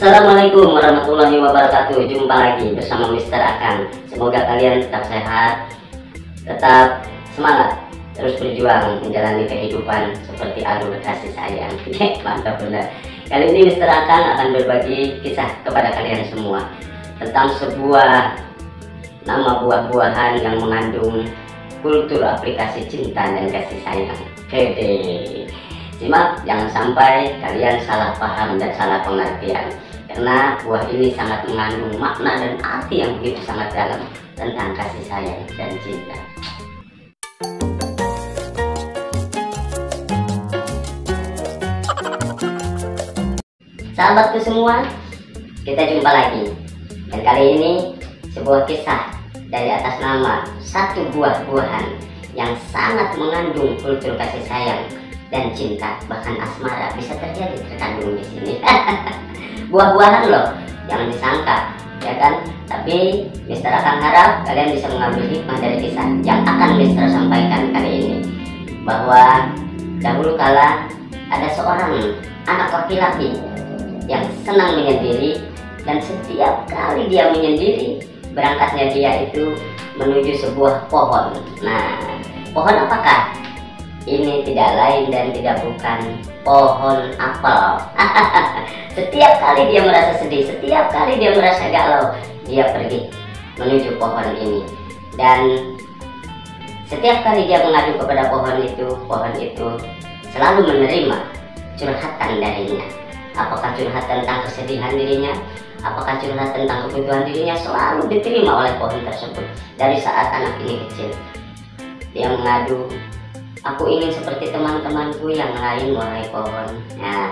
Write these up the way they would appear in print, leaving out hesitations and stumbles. Assalamualaikum warahmatullahi wabarakatuh. Jumpa lagi bersama Mr. Akang. Semoga kalian tetap sehat, tetap semangat, terus berjuang menjalani kehidupan seperti alur kasih sayang. Mantap benar. Kali ini Mr. Akang akan berbagi kisah kepada kalian semua tentang sebuah nama buah-buahan yang mengandung kultur aplikasi cinta dan kasih sayang. Hehehe. Simak, jangan sampai kalian salah paham dan salah pengertian, karena buah ini sangat mengandung makna dan arti yang begitu sangat dalam tentang kasih sayang dan cinta. Sahabatku semua, kita jumpa lagi. Dan kali ini sebuah kisah dari atas nama satu buah-buahan yang sangat mengandung kultur kasih sayang dan cinta, bahkan asmara bisa terjadi terkandung di sini. Buah-buahan loh, jangan disangka, ya kan? Tapi Mr. akan harap kalian bisa mengambil hikmah dari kisah yang akan Mr. sampaikan kali ini, bahwa dahulu kala ada seorang anak laki-laki yang senang menyendiri, dan setiap kali dia menyendiri, berangkatnya dia itu menuju sebuah pohon. Nah, pohon apakah? Ini tidak lain dan tidak bukan pohon apel. Setiap kali dia merasa sedih, setiap kali dia merasa galau, dia pergi menuju pohon ini. Dan setiap kali dia mengadu kepada pohon itu selalu menerima curhatan darinya. Apakah curhat tentang kesedihan dirinya, apakah curhat tentang kebutuhan dirinya, selalu diterima oleh pohon tersebut. Dari saat anak ini kecil, dia mengadu, "Aku ingin seperti teman-temanku yang lain, wahai pohon." Nah,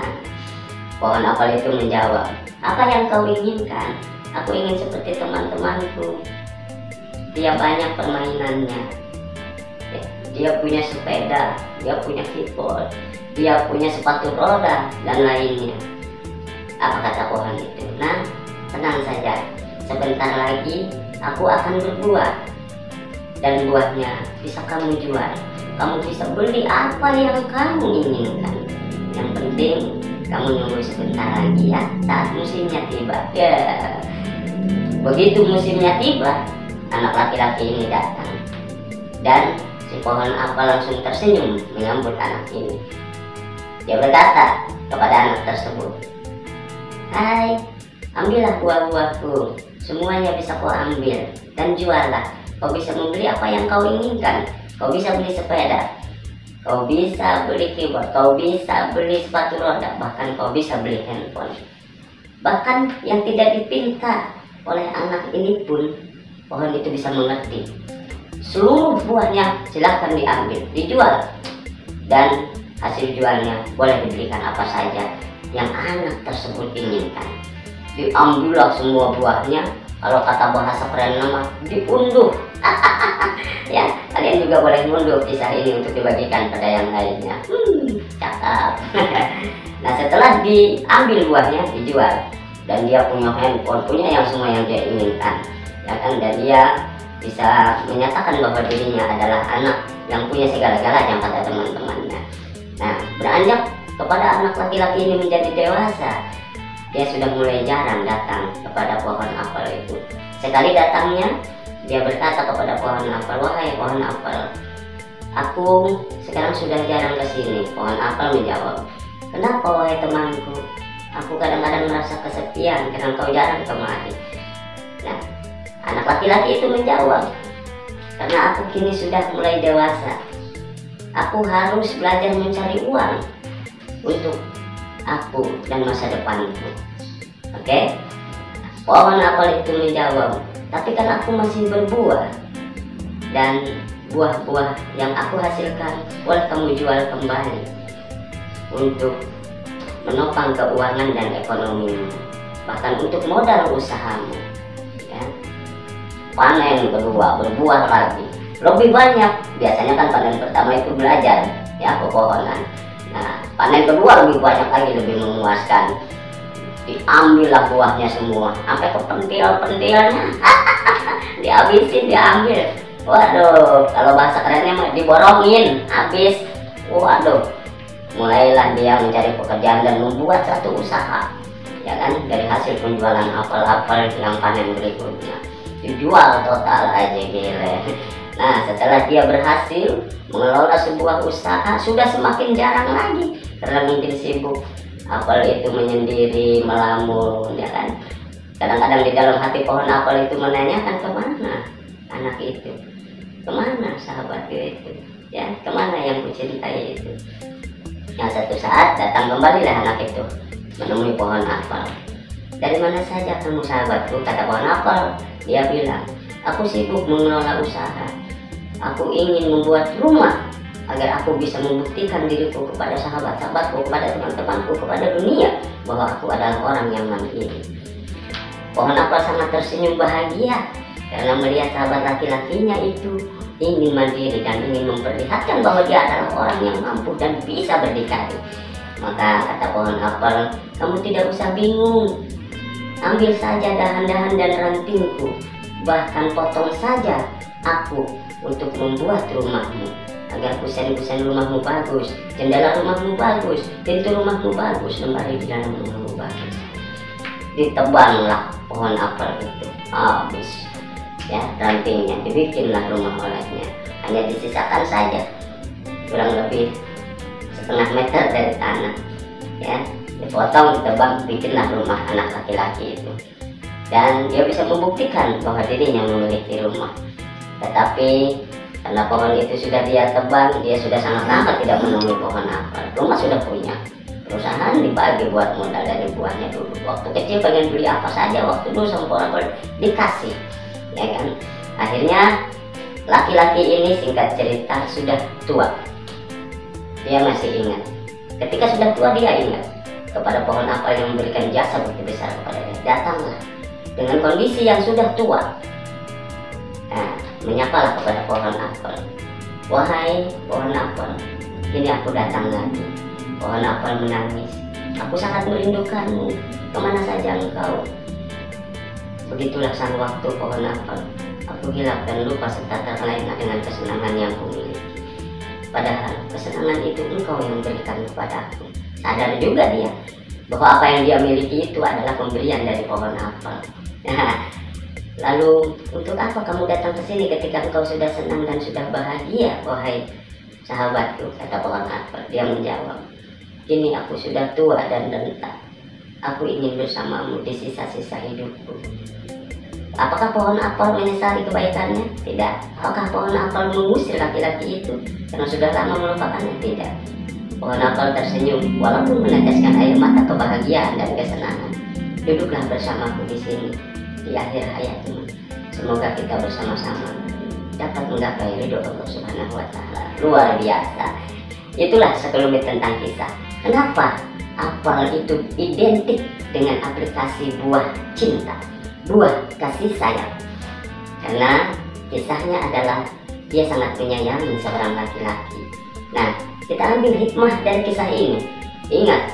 pohon apel itu menjawab, "Apa yang kau inginkan? Aku ingin seperti teman-temanku. Dia banyak permainannya. Dia punya sepeda, dia punya keyboard, dia punya sepatu roda, dan lainnya." Apa kata pohon itu? "Nah, tenang saja. Sebentar lagi aku akan berbuah. Dan buahnya bisa kamu jual. Kamu bisa beli apa yang kamu inginkan. Yang penting kamu nunggu sebentar lagi ya, saat musimnya tiba." Yeah. Begitu musimnya tiba, anak laki-laki ini datang, dan si pohon apel langsung tersenyum menyambut anak ini. Dia berkata kepada anak tersebut, "Hai, ambillah buah-buahku, semuanya bisa kau ambil dan juallah. Kau bisa membeli apa yang kau inginkan. Kau bisa beli sepeda, kau bisa beli keyboard, kau bisa beli sepatu roda, bahkan kau bisa beli handphone." Bahkan yang tidak dipinta oleh anak ini pun, pohon itu bisa mengerti. Seluruh buahnya silahkan diambil, dijual. Dan hasil jualnya boleh dibelikan apa saja yang anak tersebut inginkan. Diambillah semua buahnya. Kalau kata bahasa keren nama, diunduh. Ya, kalian juga boleh mengunduh kisah ini untuk dibagikan pada yang lainnya. Cakap. Nah, setelah diambil buahnya, dijual, dan dia punya handphone, punya yang semua yang dia inginkan, ya kan? Dan dia bisa menyatakan bahwa dirinya adalah anak yang punya segala-galanya kata teman-temannya. Nah, beranjak kepada anak laki-laki ini menjadi dewasa, dia sudah mulai jarang datang kepada pohon apel itu. Sekali datangnya, dia berkata kepada pohon apel, "Wahai pohon apel, aku sekarang sudah jarang ke sini." Pohon apel menjawab, "Kenapa wahai temanku? Aku kadang-kadang merasa kesepian karena kau jarang kemari." Nah, anak laki-laki itu menjawab, "Karena aku kini sudah mulai dewasa. Aku harus belajar mencari uang untuk aku dan masa depanku." Oke? Pohon apel itu menjawab, "Tapi kan aku masih berbuah, dan buah-buah yang aku hasilkan boleh kamu jual kembali untuk menopang keuangan dan ekonomimu, bahkan untuk modal usahamu, ya." Panen kedua, berbuah lagi, lebih banyak. Biasanya kan panen pertama itu belajar, ya, pepohonan. Nah, panen kedua lebih banyak lagi, lebih memuaskan. Diambillah buahnya semua, sampai ke pentil-pentilnya. Dihabisin, diambil. Waduh, kalau bahasa kerennya mah diborongin, habis. Waduh, mulailah dia mencari pekerjaan dan membuat satu usaha. ya kan, dari hasil penjualan apel-apel silang panen berikutnya. Dijual total aja, gile. Nah, setelah dia berhasil mengelola sebuah usaha, sudah semakin jarang lagi karena mungkin sibuk apel itu menyendiri, melamun, ya kan. Kadang-kadang di dalam hati pohon apel itu menanyakan, kemana anak itu, kemana sahabatku itu, ya, kemana yang kucintai itu. Yang satu saat datang kembalilah anak itu menemui pohon apel. Dari mana saja kamu sahabatku, kata pohon apel. Dia bilang, aku sibuk mengelola usaha, aku ingin membuat rumah agar aku bisa membuktikan diriku kepada sahabat-sahabatku, kepada teman-temanku, kepada dunia bahwa aku adalah orang yang mandiri. Pohon apel sangat tersenyum bahagia karena melihat sahabat laki-lakinya itu ingin mandiri dan ingin memperlihatkan bahwa dia adalah orang yang mampu dan bisa berdikari. Maka kata pohon apel, kamu tidak usah bingung, ambil saja dahan-dahan dan rantingku, bahkan potong saja aku untuk membuat rumahmu, agar kusen-kusen rumahmu bagus, jendela rumahmu bagus, pintu rumahmu bagus, lemari di dalam rumahmu bagus. Ditebanglah pohon apel itu habis, ya, rantingnya, dibikinlah rumah olehnya. Hanya disisakan saja kurang lebih setengah meter dari tanah, ya, dipotong, ditebang, bikinlah rumah anak laki-laki itu. Dan dia bisa membuktikan bahwa dirinya memiliki rumah. Tetapi karena pohon itu sudah dia tebang, dia sudah sangat lama tidak menemui pohon apel. Rumah sudah punya, perusahaan dibagi buat modal dari buahnya dulu. Waktu kecil pengen beli apa saja, waktu dulu sama apel dikasih, ya kan. Akhirnya laki-laki ini singkat cerita sudah tua, dia masih ingat. Ketika sudah tua dia ingat kepada pohon apel yang memberikan jasa begitu besar kepada dia. Datanglah dengan kondisi yang sudah tua, nah, menyapalah kepada pohon apel. Wahai pohon apel, kini aku datang lagi. Pohon apel menangis, aku sangat merindukanmu, kemana saja engkau. Begitulah sang waktu pohon apel, aku hilap dan lupa serta terlena dengan kesenangan yang kumiliki. Padahal kesenangan itu engkau yang berikan kepada aku. Sadar juga dia bahwa apa yang dia miliki itu adalah pemberian dari pohon apel. Nah, lalu untuk apa kamu datang ke sini ketika engkau sudah senang dan sudah bahagia, wahai sahabatku, kata pohon apel. Dia menjawab, kini aku sudah tua dan renta. Aku ingin bersamamu di sisa-sisa hidupku. Apakah pohon apel menyesali kebaikannya? Tidak. Apakah pohon apel mengusir laki-laki itu karena sudah lama melupakannya? Tidak. Pohon apel tersenyum walaupun meneteskan air mata kebahagiaan dan kesenangan. Duduklah bersamaku di sini di akhir hayatmu. Semoga kita bersama-sama dapat menggapai ridho Allah Subhanahu wa Ta'ala. Luar biasa. Itulah sekelumit tentang kisah. Kenapa apel itu identik dengan aplikasi buah cinta, buah kasih sayang? Karena kisahnya adalah dia sangat menyayangi seorang laki-laki. Nah, kita ambil hikmah dari kisah ini. Ingat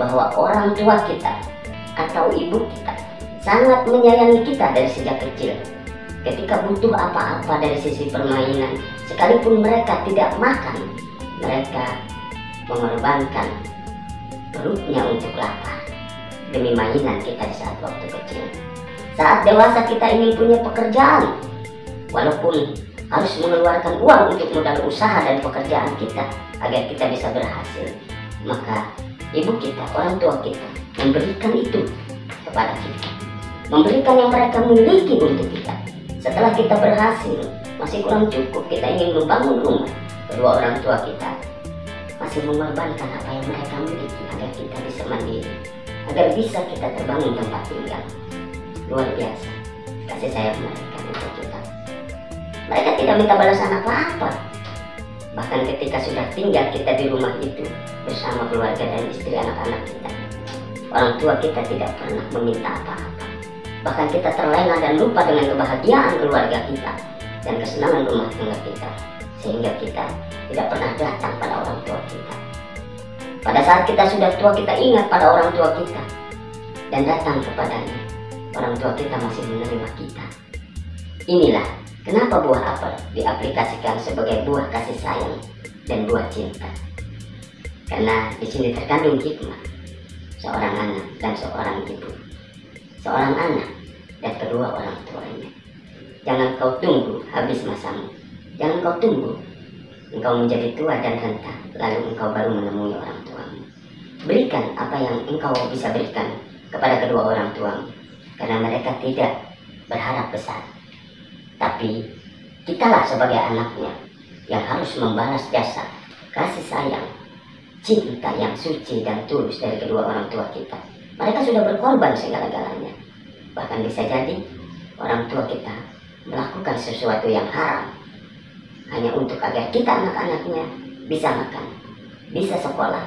bahwa orang tua kita atau ibu kita sangat menyayangi kita dari sejak kecil. Ketika butuh apa-apa dari sisi permainan, sekalipun mereka tidak makan, mereka mengorbankan perutnya untuk lapar demi mainan kita di saat waktu kecil. Saat dewasa kita ingin punya pekerjaan, walaupun harus mengeluarkan uang untuk modal usaha dan pekerjaan kita agar kita bisa berhasil. Maka ibu kita, orang tua kita memberikan itu kepada kita, memberikan yang mereka miliki untuk kita. Setelah kita berhasil, masih kurang cukup, kita ingin membangun rumah. Kedua orang tua kita masih mengorbankan apa yang mereka miliki agar kita bisa mandiri, agar bisa kita terbangun tempat tinggal. Luar biasa kasih sayang mereka untuk kita. Mereka tidak minta balasan apa-apa. Bahkan ketika sudah tinggal kita di rumah itu bersama keluarga dan istri anak-anak kita, orang tua kita tidak pernah meminta apa-apa. Bahkan kita terlena dan lupa dengan kebahagiaan keluarga kita dan kesenangan rumah tangga kita, sehingga kita tidak pernah datang pada orang tua kita. Pada saat kita sudah tua, kita ingat pada orang tua kita dan datang kepadanya. Orang tua kita masih menerima kita. Inilah kenapa buah apel diaplikasikan sebagai buah kasih sayang dan buah cinta. Karena di sini terkandung hikmah. seorang anak dan seorang ibu, seorang anak dan kedua orang tuanya. Jangan kau tunggu habis masamu, jangan kau tunggu engkau menjadi tua dan renta, lalu engkau baru menemui orang tuamu. Berikan apa yang engkau bisa berikan kepada kedua orang tuamu, karena mereka tidak berharap besar. Tapi kitalah sebagai anaknya yang harus membalas jasa kasih sayang, cinta yang suci dan tulus dari kedua orang tua kita. Mereka sudah berkorban segala-galanya. Bahkan bisa jadi orang tua kita melakukan sesuatu yang haram, hanya untuk agar kita anak-anaknya bisa makan, bisa sekolah,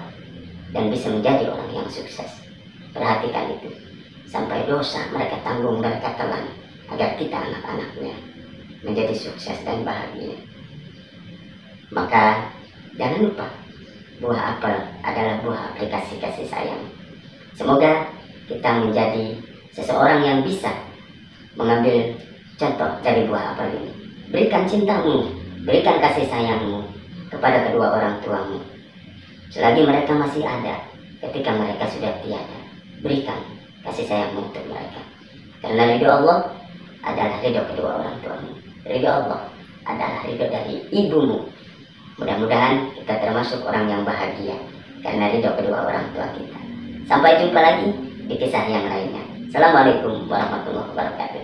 dan bisa menjadi orang yang sukses. Perhatikan itu. Sampai dosa mereka tanggung, mereka telan, agar kita anak-anaknya menjadi sukses dan bahagia. Maka jangan lupa, buah apel adalah buah aplikasi kasih sayang. Semoga kita menjadi seseorang yang bisa mengambil contoh dari buah apel ini. Berikan cintamu, berikan kasih sayangmu kepada kedua orang tuamu. Selagi mereka masih ada, ketika mereka sudah tiada, berikan kasih sayangmu untuk mereka. Karena ridho Allah adalah ridho kedua orang tuamu. Ridho Allah adalah ridho dari ibumu. Mudah-mudahan kita termasuk orang yang bahagia karena ridho kedua orang tua kita. Sampai jumpa lagi di kisah yang lainnya. Assalamualaikum warahmatullahi wabarakatuh.